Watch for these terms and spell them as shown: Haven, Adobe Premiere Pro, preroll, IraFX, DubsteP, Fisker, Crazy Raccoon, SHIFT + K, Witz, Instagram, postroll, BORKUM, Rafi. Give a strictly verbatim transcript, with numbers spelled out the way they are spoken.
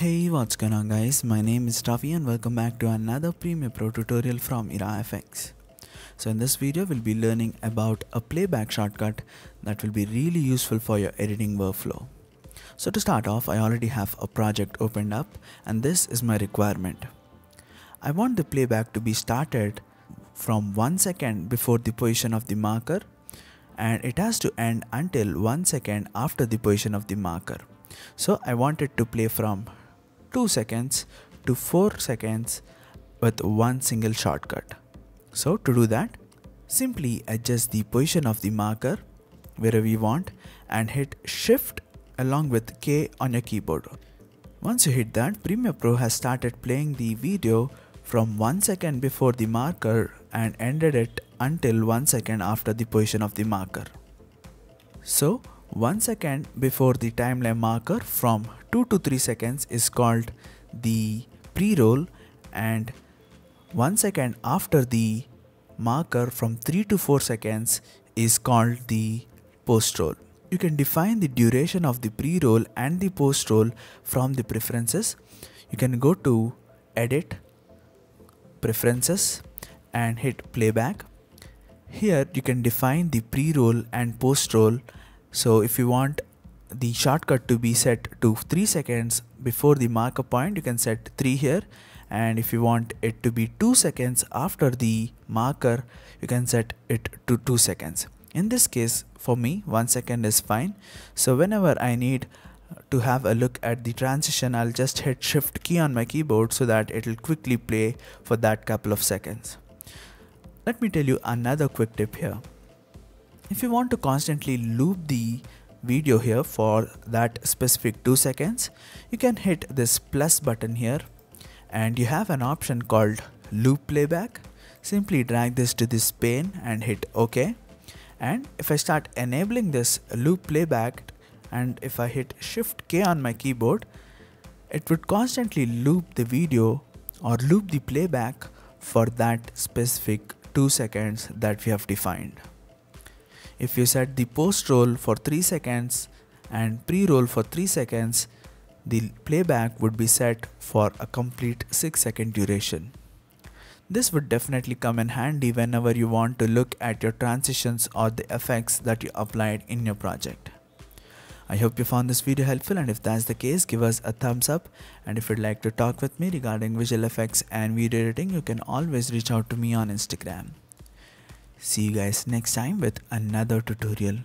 Hey, what's going on guys, my name is Rafi and welcome back to another Premiere Pro tutorial from IraFX. So in this video we'll be learning about a playback shortcut that will be really useful for your editing workflow. So to start off, I already have a project opened up and this is my requirement. I want the playback to be started from one second before the position of the marker and it has to end until one second after the position of the marker. So I want it to play from two seconds to four seconds with one single shortcut. So to do that, simply adjust the position of the marker wherever you want and hit shift along with K on your keyboard. Once you hit that, Premiere Pro has started playing the video from one second before the marker and ended it until one second after the position of the marker. So one second before the timeline marker from two to three seconds is called the pre-roll, and one second after the marker from three to four seconds is called the post-roll. You can define the duration of the pre-roll and the post-roll from the preferences. You can go to edit, preferences and hit playback. Here you can define the pre-roll and post-roll. So if you want the shortcut to be set to three seconds before the marker point, you can set three here, and if you want it to be two seconds after the marker, you can set it to two seconds. In this case for me one second is fine. So whenever I need to have a look at the transition, I'll just hit shift key on my keyboard so that it will quickly play for that couple of seconds. Let me tell you another quick tip here. If you want to constantly loop the video here for that specific two seconds, you can hit this plus button here and you have an option called loop playback. Simply drag this to this pane and hit OK. And if I start enabling this loop playback and if I hit shift K on my keyboard, it would constantly loop the video or loop the playback for that specific two seconds that we have defined. If you set the post roll for three seconds and pre-roll for three seconds, the playback would be set for a complete six second duration. This would definitely come in handy whenever you want to look at your transitions or the effects that you applied in your project. I hope you found this video helpful, and if that's the case, give us a thumbs up, and if you'd like to talk with me regarding visual effects and video editing, you can always reach out to me on Instagram. See you guys next time with another tutorial.